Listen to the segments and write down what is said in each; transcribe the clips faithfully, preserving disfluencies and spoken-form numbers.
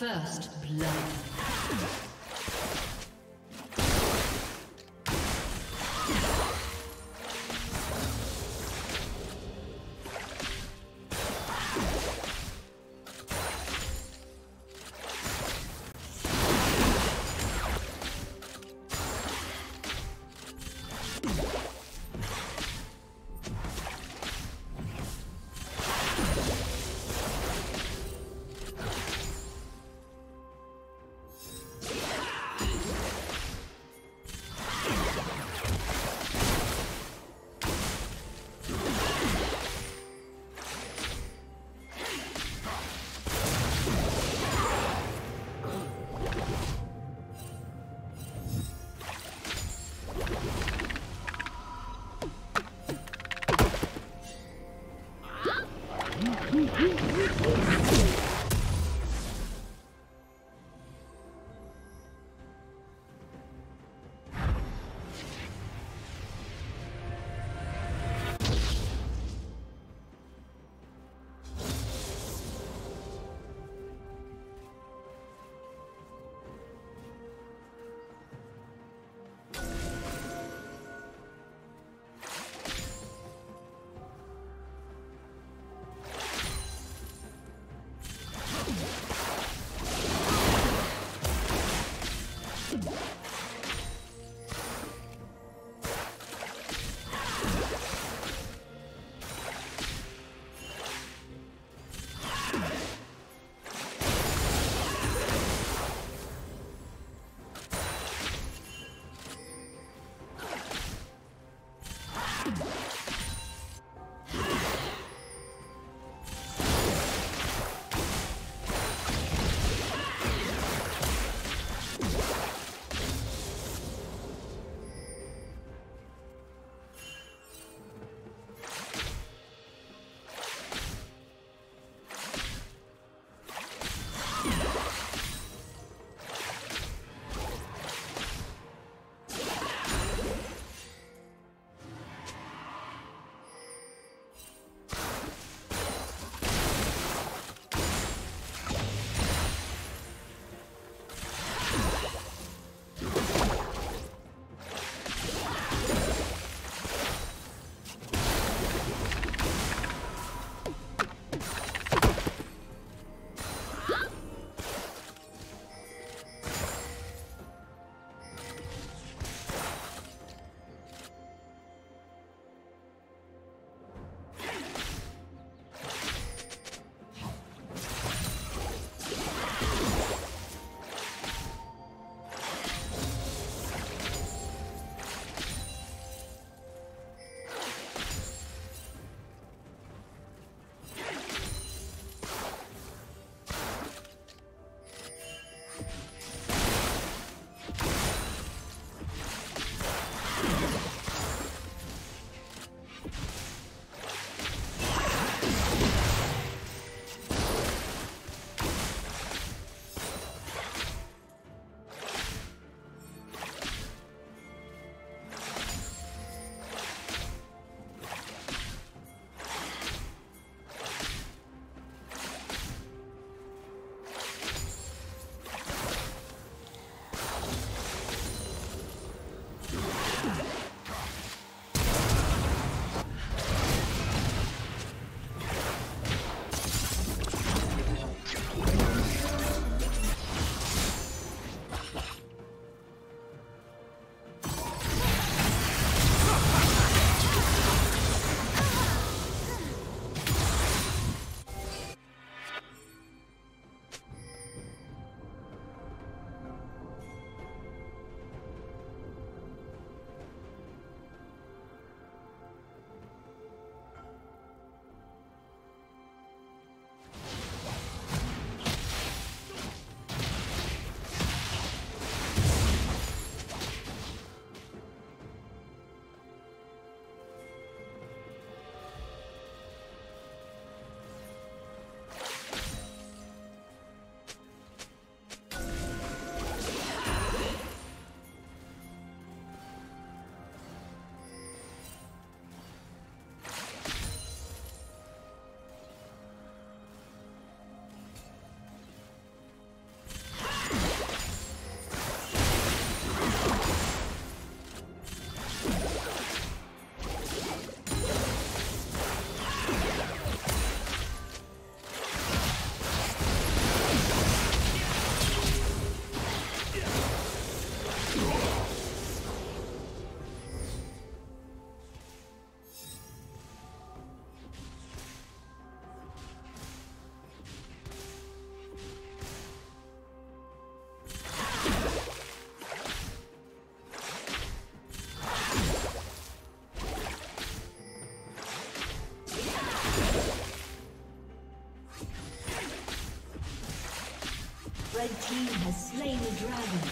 First blood. slain the dragon.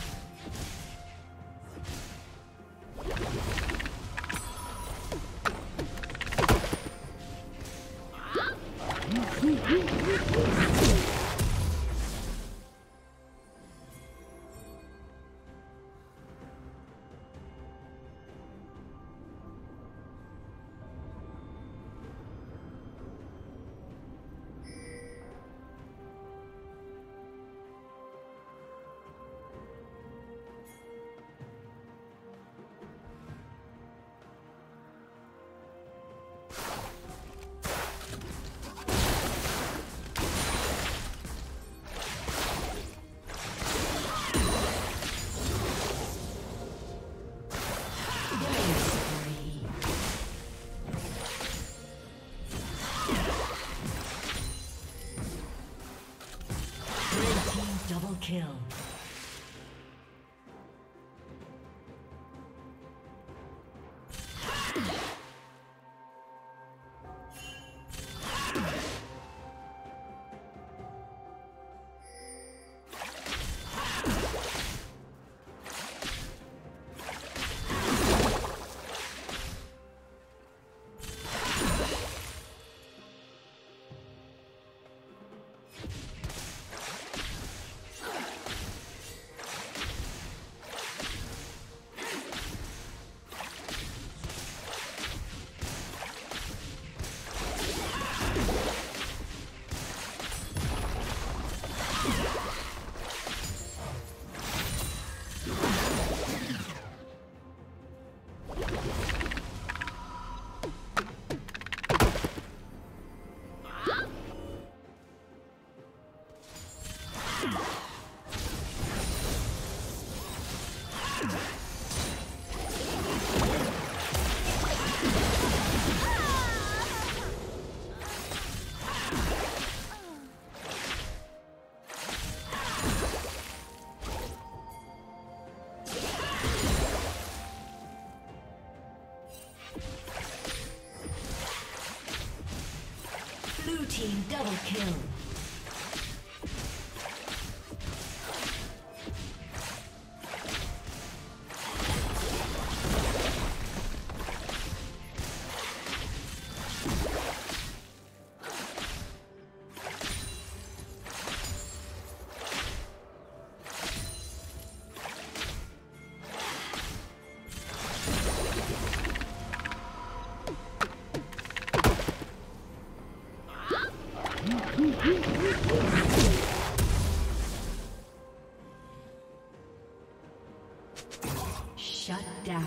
Kill. Double kill. Shut down.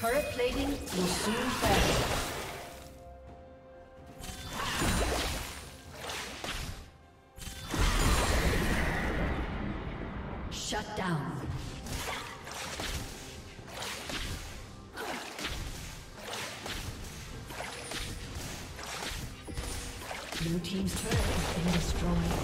Turret plating will soon fall. Shut down. Blue team's turret has been destroyed.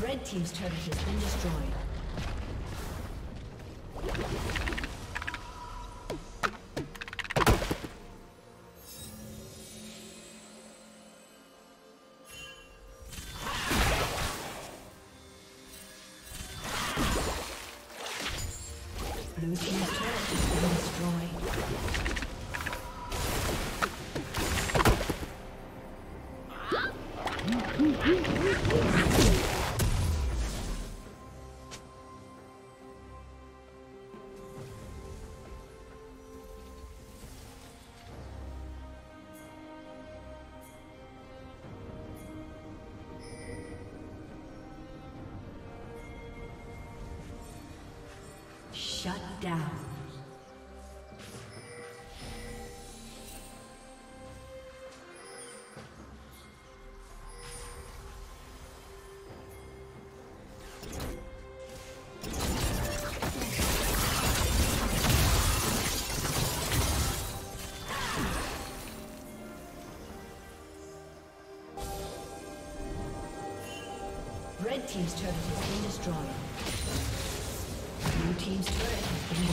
Red team's turret has been destroyed. Blue team's turret has been destroyed. Shut down. Red team's turret has been destroyed. Blue team's turret has been destroyed. Blue team's turret has been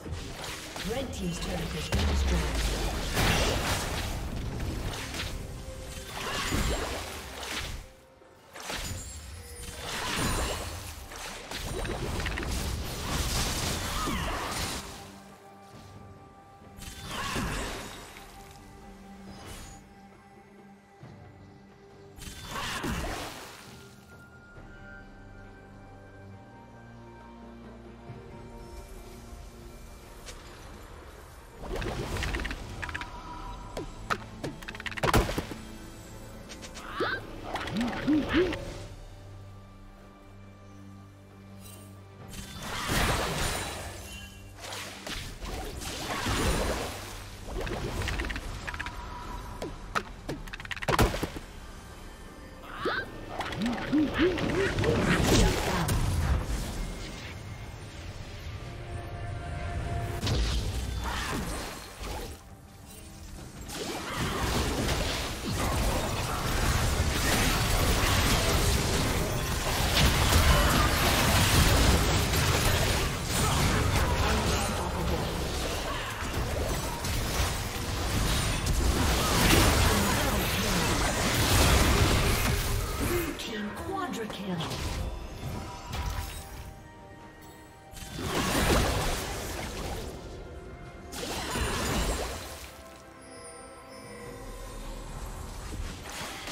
destroyed. Red team's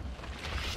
destroyed.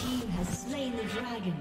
team has slain the dragon.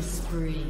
Spree.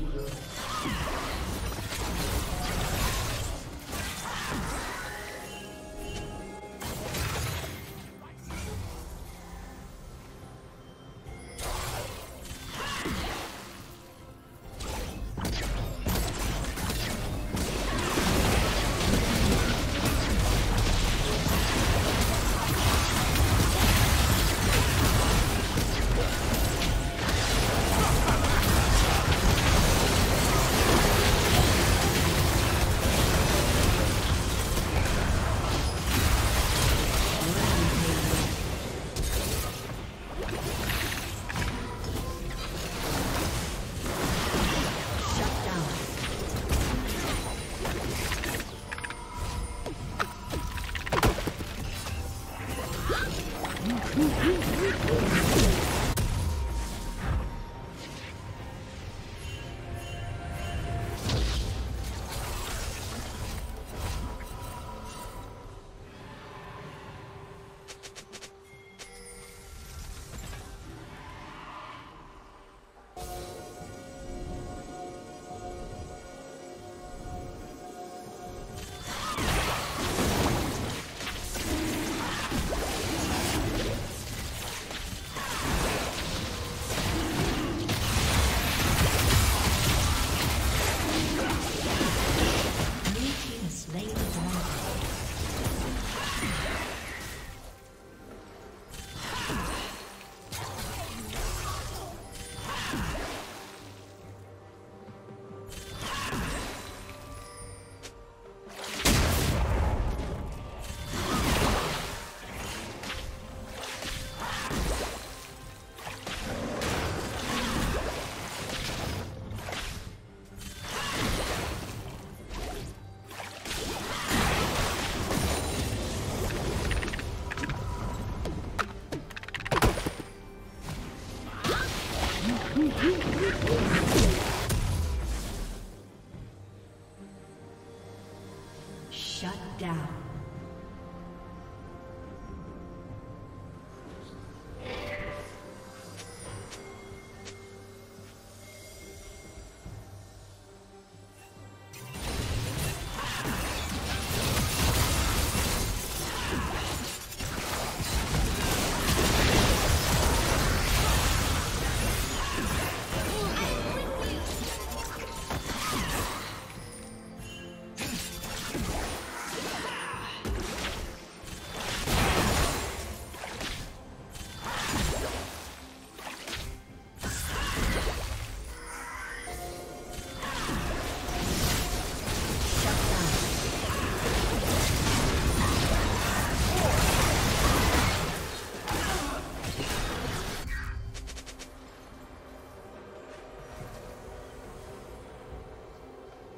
Shut down.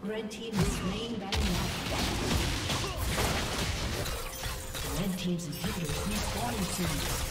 Red team is slain by now. Red team's inhibitor respawning soon.